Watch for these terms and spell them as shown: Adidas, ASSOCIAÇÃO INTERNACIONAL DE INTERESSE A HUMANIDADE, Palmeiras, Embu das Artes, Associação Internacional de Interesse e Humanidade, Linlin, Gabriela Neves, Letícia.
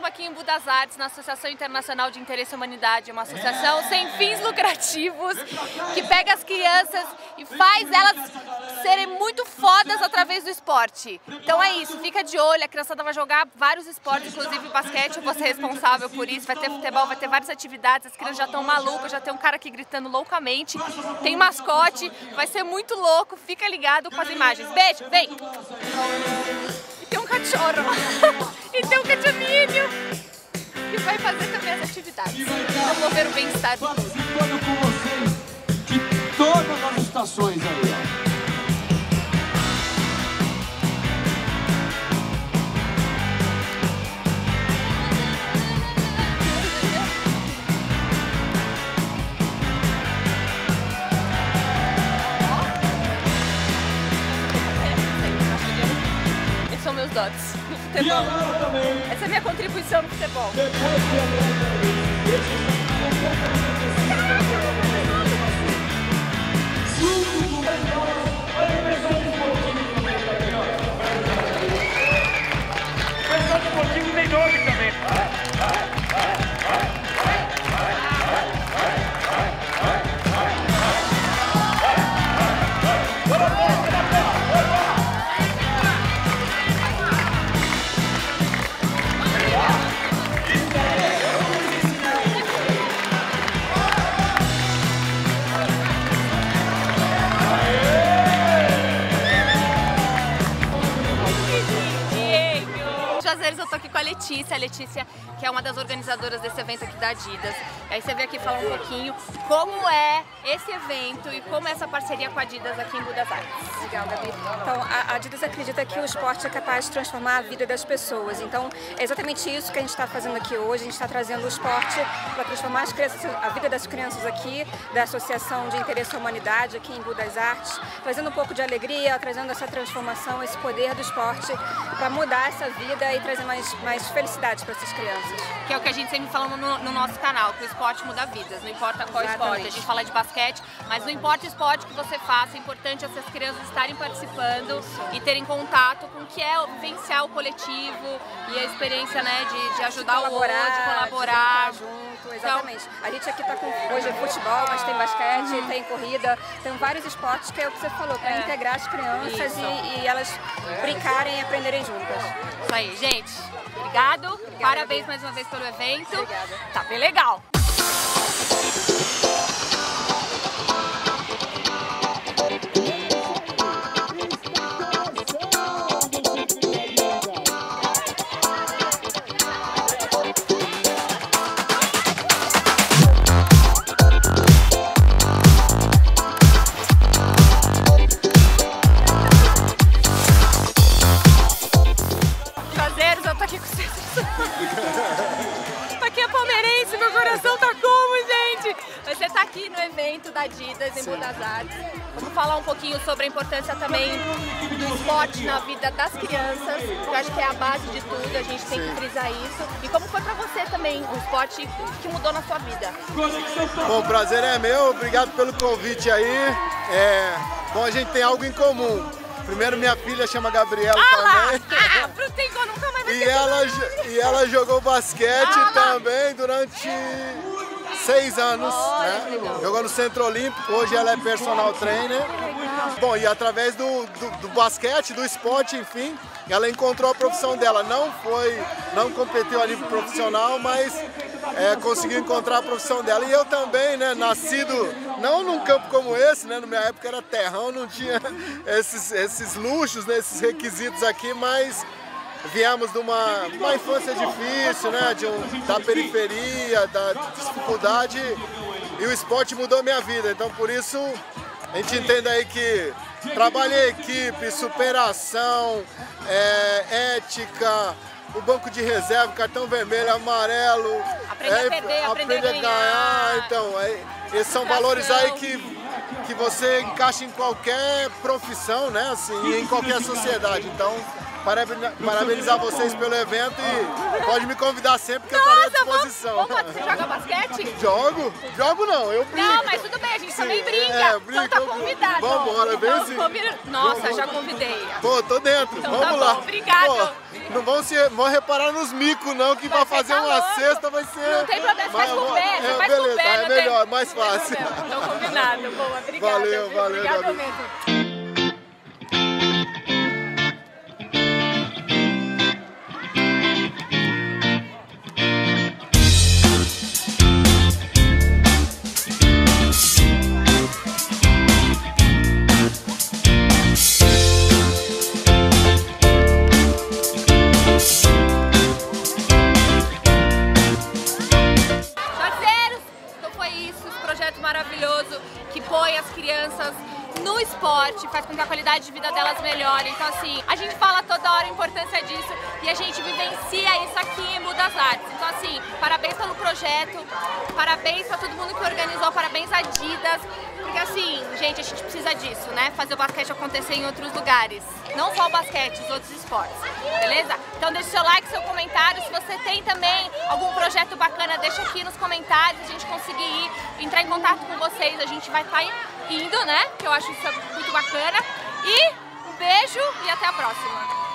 estamos aqui em Embu das Artes, na Associação Internacional de Interesse e Humanidade, uma associação sem fins lucrativos, que pega as crianças e faz elas serem muito fodas através do esporte. Então é isso, fica de olho, a criançada vai jogar vários esportes, inclusive basquete, eu vou ser responsável por isso, vai ter futebol, vai ter várias atividades, as crianças já estão malucas, já tem um cara aqui gritando loucamente, tem mascote, vai ser muito louco, fica ligado com as imagens. Beijo, vem! E tem um cachorro! E tem um cachorrinho que vai fazer também as atividades, promover o bem-estar. Participando com vocês de todas as estações aí. Meus dotes no futebol. Essa é a minha contribuição no futebol. Eu tô aqui com a Letícia que é uma das organizadoras desse evento aqui da Adidas. Aí você veio aqui falar um pouquinho como é esse evento e como é essa parceria com a Adidas aqui em Embu das Artes. Legal, Gabi. Então, a Adidas acredita que o esporte é capaz de transformar a vida das pessoas. Então, é exatamente isso que a gente está fazendo aqui hoje. A gente está trazendo o esporte para transformar as crianças, a vida das crianças aqui, da Associação de Interesse e Humanidade aqui em Embu das Artes, trazendo um pouco de alegria, trazendo essa transformação, esse poder do esporte para mudar essa vida e trazer mais felicidade para essas crianças. Que é o que a gente sempre fala no nosso canal, que o esporte muda vidas, não importa qual esporte. A gente fala de basquete, mas não importa o esporte que você faça, é importante essas crianças estarem participando e terem contato com o que é vivenciar o coletivo e a experiência, né, de ajudar o outro, de colaborar. Junto, exatamente. Então, a gente aqui está com hoje é futebol, mas tem basquete, tem corrida, tem vários esportes que é o que você falou, para integrar as crianças e elas brincarem e aprenderem juntas. Isso aí, gente. Obrigado. Obrigada, parabéns mais uma vez pelo evento. Obrigada. Tá bem legal. Aqui é palmeirense, meu coração tá como, gente? Você tá aqui no evento da Adidas em Embu das Artes. Vamos falar um pouquinho sobre a importância também do esporte na vida das crianças. Eu acho que é a base de tudo, a gente tem que frisar isso. E como foi pra você também o esporte que mudou na sua vida? Bom, o prazer é meu, obrigado pelo convite aí. Bom, a gente tem algo em comum. Primeiro minha filha chama Gabriela também. E ela jogou basquete também durante 6 anos, né? Jogou no Centro Olímpico, hoje ela é personal trainer. Bom, e através do basquete, do esporte, enfim, ela encontrou a profissão dela. Não competiu a nível profissional, mas conseguiu encontrar a profissão dela. E eu também, né, nascido não num campo como esse, né, na minha época era terrão, não tinha esses luxos, né, esses requisitos aqui, mas viemos de uma infância difícil, né, da periferia, da dificuldade, e o esporte mudou minha vida. Então, por isso, a gente entende aí que trabalho em equipe, superação, ética, o banco de reserva, cartão vermelho, amarelo, aprender a perder, aprender a ganhar. Então, esses são valores aí que você encaixa em qualquer profissão, né, assim, e em qualquer sociedade. Então, Parabenizar vocês pelo evento e pode me convidar sempre que eu estarei à disposição. Você joga basquete? Jogo? Jogo não, eu brinco. Não, mas tudo bem, a gente também brinca. É, brinca, então tá convidado. Vambora, vem então, sim. Nossa, já convidei. Pô, tô dentro, então, vamos lá. Obrigado. Não vão reparar nos micos não, que vai fazer uma cesta vai ser... Não tem problema, faz com o pé, faz com o pé. É melhor, mais fácil. Então combinado, boa, obrigada. Valeu, valeu. Obrigado mesmo. Faz com que a qualidade de vida delas melhore. Então assim, a gente fala toda hora a importância disso e a gente vivencia isso aqui em Embu das Artes. Então assim, parabéns pelo projeto, parabéns pra todo mundo que organizou, parabéns a Adidas, porque assim, gente, a gente precisa disso, né? Fazer o basquete acontecer em outros lugares. Não só o basquete, os outros esportes, beleza? Então deixa o seu like, seu comentário. Se você tem também algum projeto bacana, deixa aqui nos comentários, a gente conseguir ir, entrar em contato com vocês, a gente vai estar indo, né? Que eu acho isso muito bacana. E um beijo e até a próxima!